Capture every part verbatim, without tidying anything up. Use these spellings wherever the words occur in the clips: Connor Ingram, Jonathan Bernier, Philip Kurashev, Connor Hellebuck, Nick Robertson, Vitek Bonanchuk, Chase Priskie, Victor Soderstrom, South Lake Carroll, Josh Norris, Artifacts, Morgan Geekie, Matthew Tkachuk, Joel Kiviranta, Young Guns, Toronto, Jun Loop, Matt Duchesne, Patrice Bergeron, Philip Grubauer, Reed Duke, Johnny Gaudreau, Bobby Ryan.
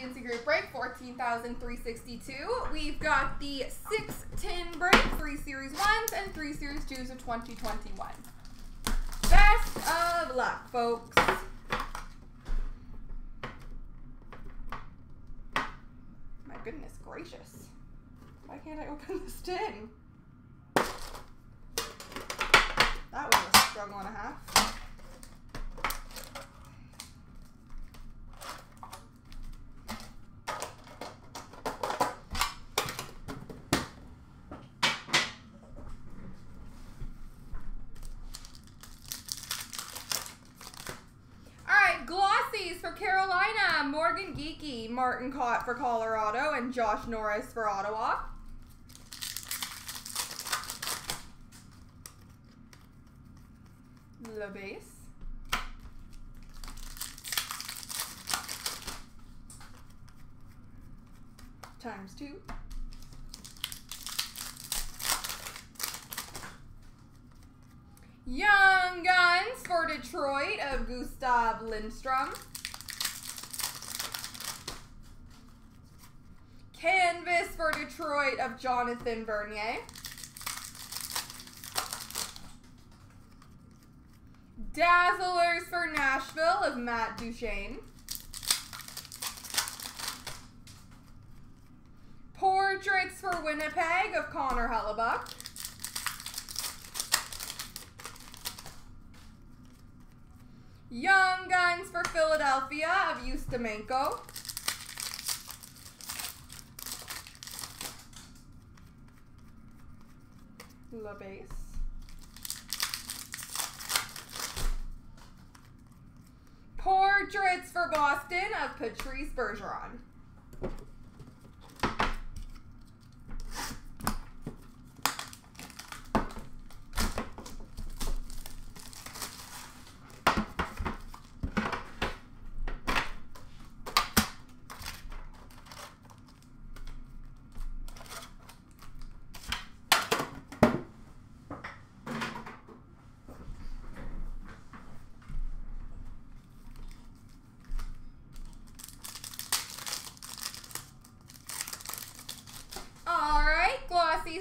Fancy Group break, fourteen thousand three hundred sixty-two. We've got the six ten break, three Series ones and three Series twos of twenty twenty-one. Best of luck, folks. My goodness gracious. Why can't I open this tin? That was a struggle and a half. Morgan Geekie, Martin Kaut for Colorado, and Josh Norris for Ottawa. The base. Times two. Young Guns for Detroit of Gustav Lindstrom. Canvas for Detroit of Jonathan Bernier. Dazzlers for Nashville of Matt Duchesne. Portraits for Winnipeg of Connor Hellebuck. Young Guns for Philadelphia of Yustamenko. La base. Portraits for Boston of Patrice Bergeron.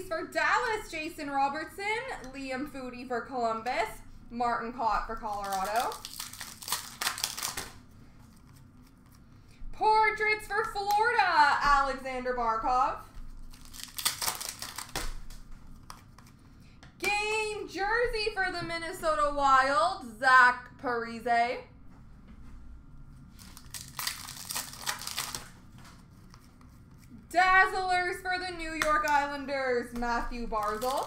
For Dallas, Jason Robertson, Liam Foody for Columbus, Martin Kaut for Colorado. Portraits for Florida, Alexander Barkov. Game jersey for the Minnesota Wild, Zach Parise. Dazzlers for the New York Islanders, Matthew Barzal.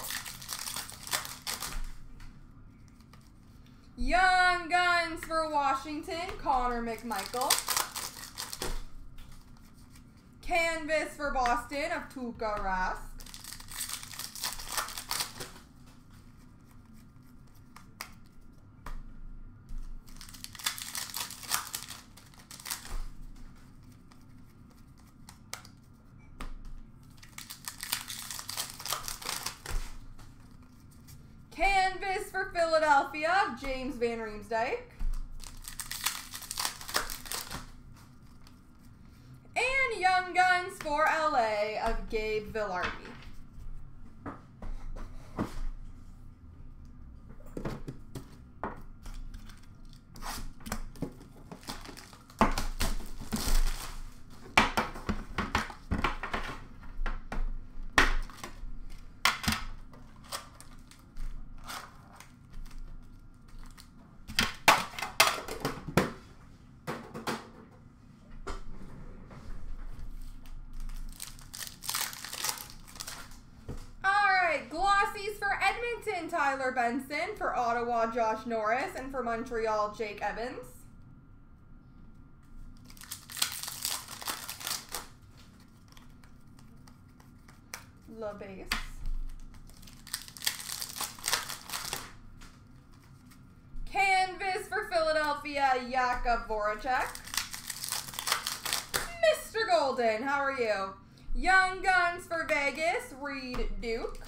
Young Guns for Washington, Connor McMichael. Canvas for Boston of Tuuka Rask. For Philadelphia, James Van Riemsdyk. And Young Guns for L A of Gabe Vilardi. Tyler Benson, for Ottawa, Josh Norris, and for Montreal, Jake Evans. La base. Canvas for Philadelphia, Jakob Voracek. Mister Golden, how are you? Young Guns for Vegas, Reed Duke.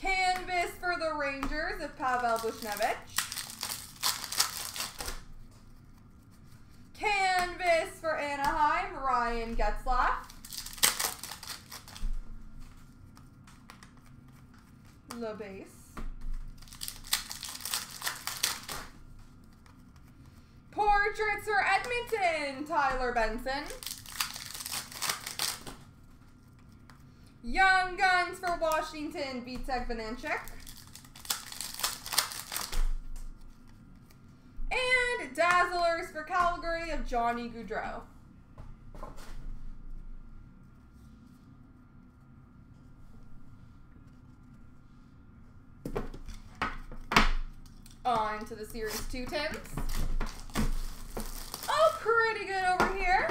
Canvas for the Rangers of Pavel Buchnevich. Getzlaff. LaBase. Portraits for Edmonton, Tyler Benson. Young Guns for Washington, Vitek Bonanchuk. And Dazzlers for Calgary of Johnny Gaudreau. On to the Series two Tims. Oh, pretty good over here.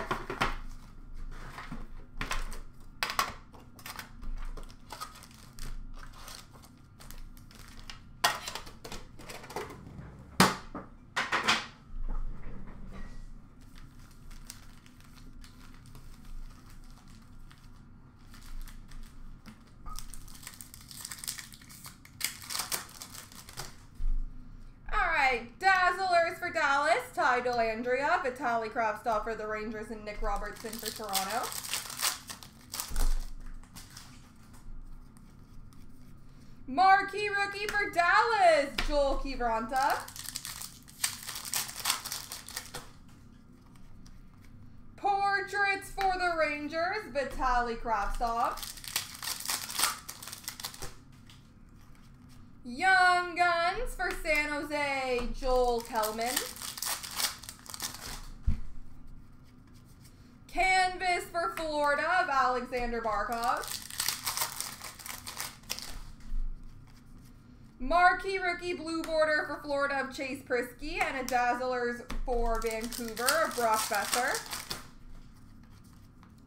Andrea, Vitali Kravtsov for the Rangers, and Nick Robertson for Toronto. Marquee rookie for Dallas, Joel Kiviranta. Portraits for the Rangers, Vitali Kravtsov. Young Guns for San Jose, Joel Kellman. Canvas for Florida of Alexander Barkov. Marquee rookie blue border for Florida of Chase Priskie, and a Dazzlers for Vancouver of Brock Besser.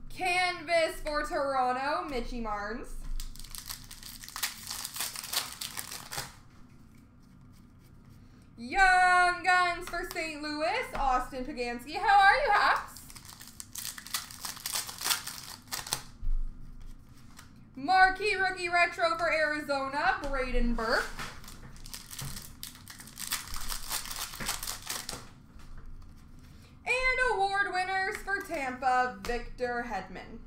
Canvas for Toronto, Mitchie Marnes. Young Guns for Saint Louis, Austin Pagansky. How are you, Haps? Marquee Rookie Retro for Arizona, Brayden Burke. And award winners for Tampa, Victor Hedman.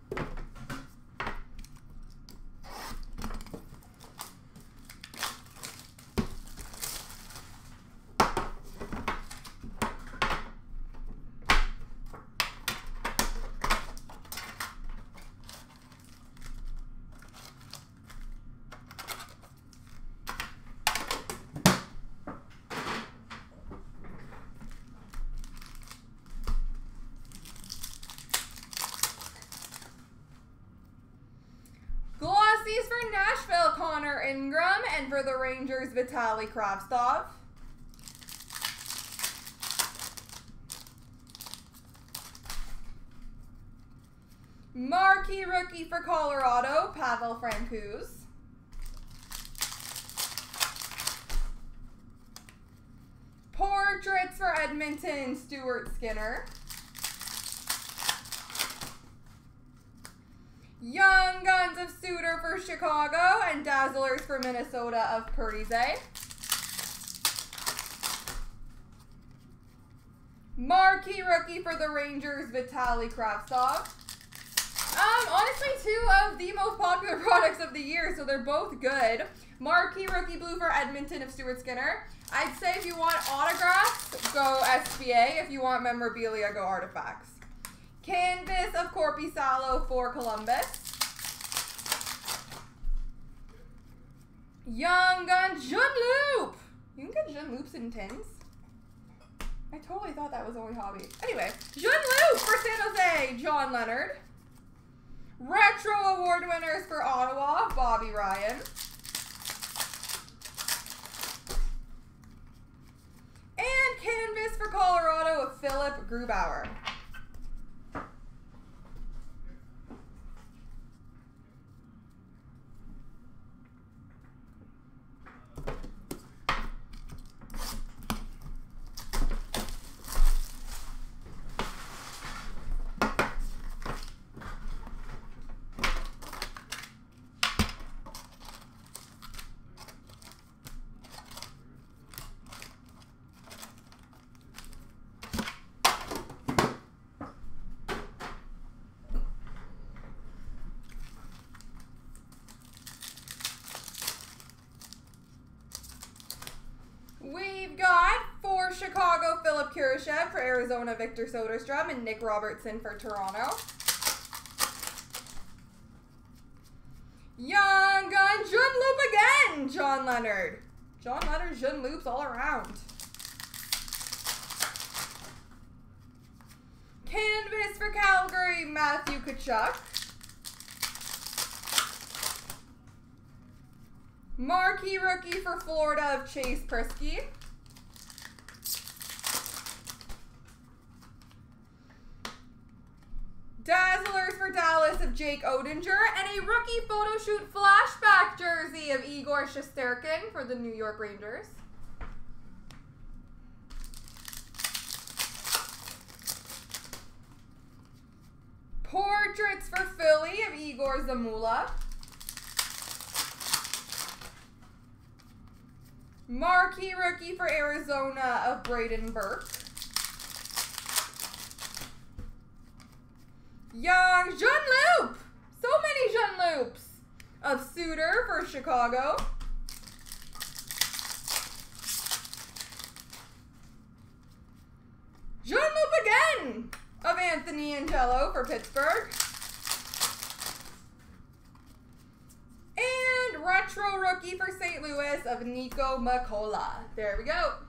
For Nashville, Connor Ingram, and for the Rangers, Vitali Kravtsov. Marquee rookie for Colorado, Pavel Francouz. Portraits for Edmonton, Stuart Skinner. Young Guns of Suter for Chicago, and Dazzlers for Minnesota of Parise. Marquee rookie for the Rangers, Vitali Kravtsov. Um, honestly, two of the most popular products of the year, so they're both good. Marquee rookie blue for Edmonton of Stuart Skinner. I'd say if you want autographs, go S B A. If you want memorabilia, go artifacts. Canvas of Corpi Salo for Columbus. Young Gun Jun Loop. You can get Jun Loops in tins. I totally thought that was only hobby. Anyway, Jun Loop for San Jose, John Leonard. Retro award winners for Ottawa, Bobby Ryan. And canvas for Colorado of Philip Grubauer. Chicago, Philip Kurashev. For Arizona, Victor Soderstrom. And Nick Robertson for Toronto. Young Gun, Jun Loop again, John Leonard. John Leonard, Jun Loops all around. Canvas for Calgary, Matthew Tkachuk. Marquee rookie for Florida of Chase Priskie. Dazzlers for Dallas of Jake Odinger, and a rookie photo shoot flashback jersey of Igor Shesterkin for the New York Rangers. Portraits for Philly of Igor Zamula. Marquee rookie for Arizona of Brayden Burke. Young Jun Loop! So many Jun Loops! Of Suter for Chicago. Jun Loop again! Of Anthony Angelo for Pittsburgh. And retro rookie for Saint Louis of Nico Makola. There we go.